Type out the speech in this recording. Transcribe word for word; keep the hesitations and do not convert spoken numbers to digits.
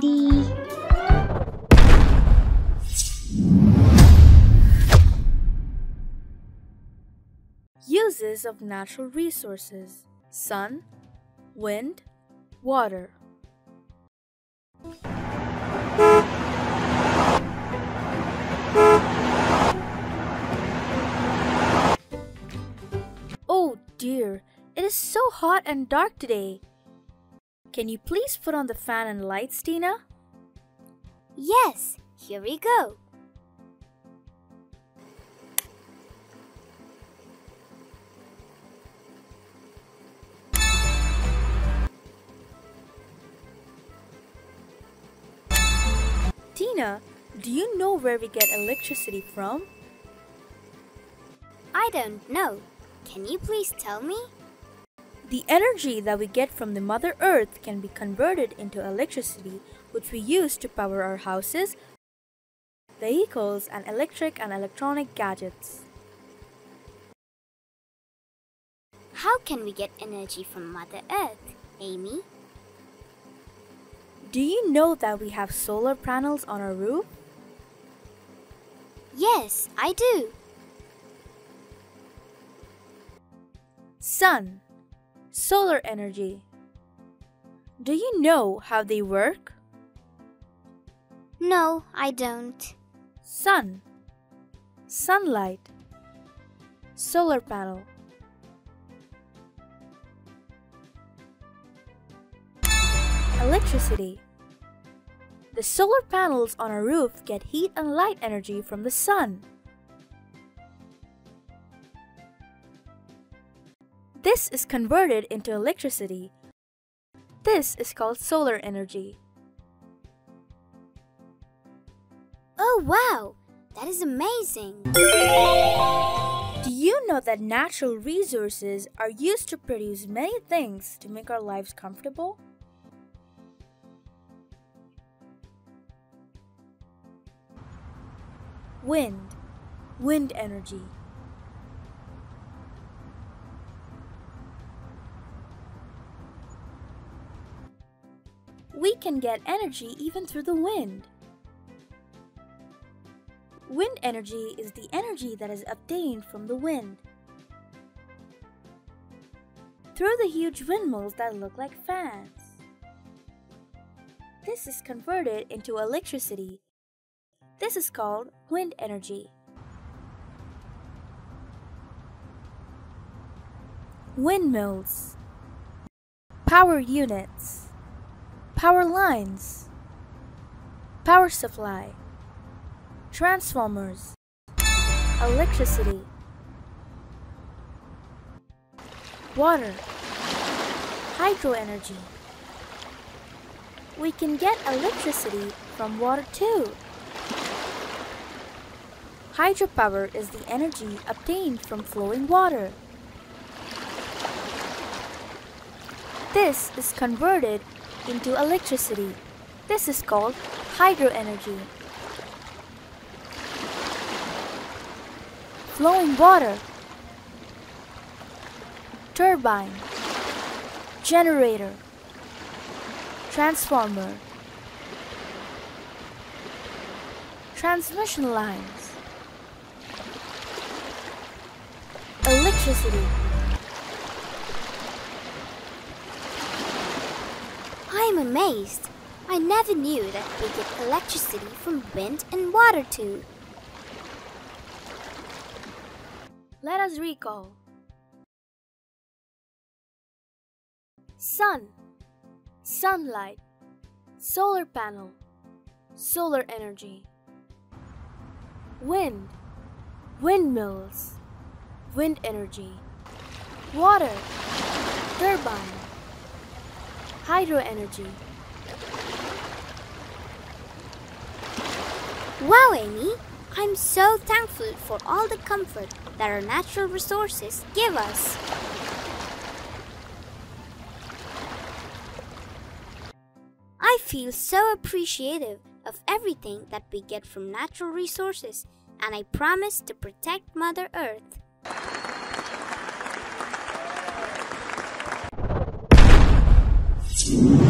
D. Uses of natural resources: sun, wind, water. Oh dear, it is so hot and dark today. Can you please put on the fan and lights, Tina? Yes, here we go. Tina, do you know where we get electricity from? I don't know. Can you please tell me? The energy that we get from the Mother Earth can be converted into electricity, which we use to power our houses, vehicles, and electric and electronic gadgets. How can we get energy from Mother Earth, Amy? Do you know that we have solar panels on our roof? Yes, I do. Sun, solar energy. Do you know how they work? No, I don't. Sun, sunlight, solar panel. Electricity. The solar panels on our roof get heat and light energy from the sun. This is converted into electricity. This is called solar energy. Oh wow, that is amazing! Do you know that natural resources are used to produce many things to make our lives comfortable? Wind, wind energy. We can get energy even through the wind. Wind energy is the energy that is obtained from the wind, through the huge windmills that look like fans. This is converted into electricity. This is called wind energy. Windmills, power units, power lines, power supply, transformers, electricity, water, hydro energy. We can get electricity from water too. Hydropower is the energy obtained from flowing water. This is converted into electricity. This is called hydro energy. Flowing water, turbine, generator, transformer, transmission lines. Electricity. I'm amazed. I never knew that we get electricity from wind and water too. Let us recall. Sun, sunlight, solar panel, solar energy. Wind, windmills, wind energy. Water, turbine, hydro energy. Wow, Amy, I'm so thankful for all the comfort that our natural resources give us. I feel so appreciative of everything that we get from natural resources, and I promise to protect Mother Earth. Thank you.